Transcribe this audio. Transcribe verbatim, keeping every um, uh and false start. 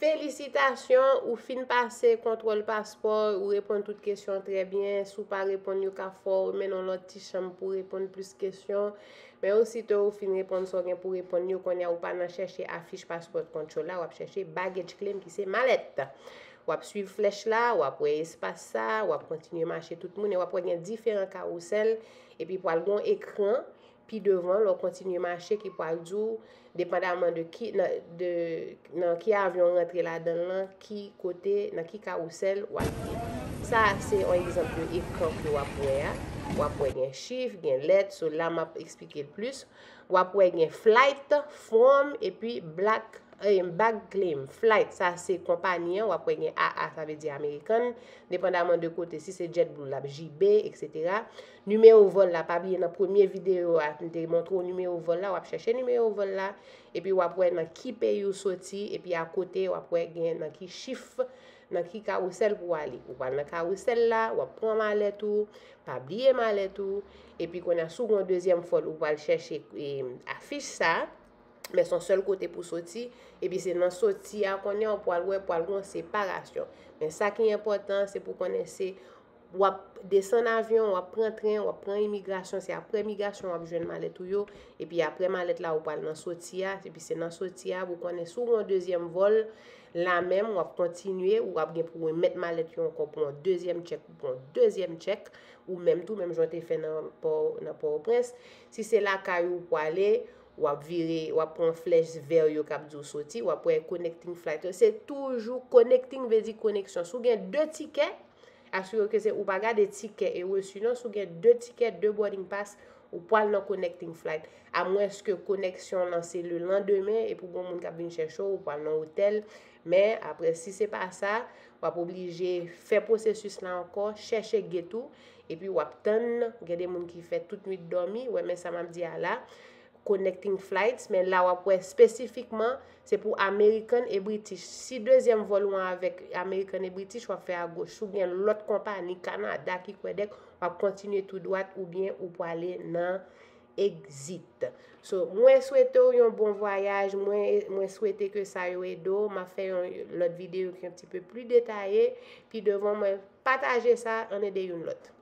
félicitations ou fin passer contrôle passeport ou répondre toutes questions très bien. Sous pas répondre au cas fort, mais non l'autre petite chambre pour répondre plus questions. Mais aussitôt ou fin répondre sur rien pour répondre qu'on y a ou pas n'a chercher affiche passeport contrôle là, ou à chercher baggage claim qui c'est mallette. Ou à suivre flèche là, ou à prendre espace ça, ou à continuer marcher tout le monde, ou à prendre différents carousels et puis pour avoir un écran. Puis devant, l'on continue marcher qui parle du dépendamment de qui na, de dans qui avion rentré là-dedans, qui côté, dans qui carousel ou ça c'est un exemple de écran que on prend. Ou après un chiffre, une lettre, cela m'a expliqué le plus. Ou après un flight, form et puis black un bag claim. Flight ça c'est compagnie, ou après un A A ça veut dire American, dépendamment de côté si c'est JetBlue, la J B et cetera. Numéro vol là, pas oublier dans première vidéo, on te montre au numéro vol là, on va chercher numéro vol là et puis ou après dans qui pays ou sorti et puis à côté ou après dans qui chiffre dans qui carousel pour aller. Ou pas dans carousel là, ou prend mallet tout, pas oublier mallet tout et puis qu'on a second deuxième fois ou va chercher et affiche ça. Mais son seul côté pour sortir, et puis c'est dans sortir qu'on est en poil ouais poil en séparation. Mais ça qui est important, c'est pour connaître ou descendre avion, ou prendre train, ou prendre immigration, c'est après immigration on joindre mallet tout yo et puis après mallet là on parle dans sortir, et puis c'est dans sortir vous connaissez sur un deuxième vol, la même on continuer ou après pour mettre mallet encore pour un deuxième check, pour un deuxième check ou même tout même j'étais fait dans dans Port-au-Prince, si c'est là caillou pour aller ou à virer, ou à prendre flèche vers le cap du sorti, ou à prendre connecting flight. C'est toujours connecting, veut dire connexion. Si vous avez deux tickets, assurez que c'est ou pas garder tickets et ou sinon, si vous avez deux tickets, deux boarding pass, ou pas le connecting flight. À moins que connexion lancée le lendemain et pour bon monde qui a venu chercher ou pas dans l'hôtel. Mais après, si c'est pas ça, on va obligé faire processus là encore, chercher ghetto et puis on attend, il y a des gens qui fait toute nuit dormir, ouais mais ça m'a dit à là. Connecting flights, mais là, après, spécifiquement, c'est pour American et British. Si deuxième vol avec American et British, on va faire à gauche, ou bien l'autre compagnie, Canada, qui Québec, on va continuer tout droit, ou bien, ou pour aller dans EXIT. So, moi, souhaite un bon voyage, moi, moi souhaite que ça y aide, m'a fait l'autre vidéo qui est un petit peu plus détaillée, puis devant moi, partager ça, on aide une autre.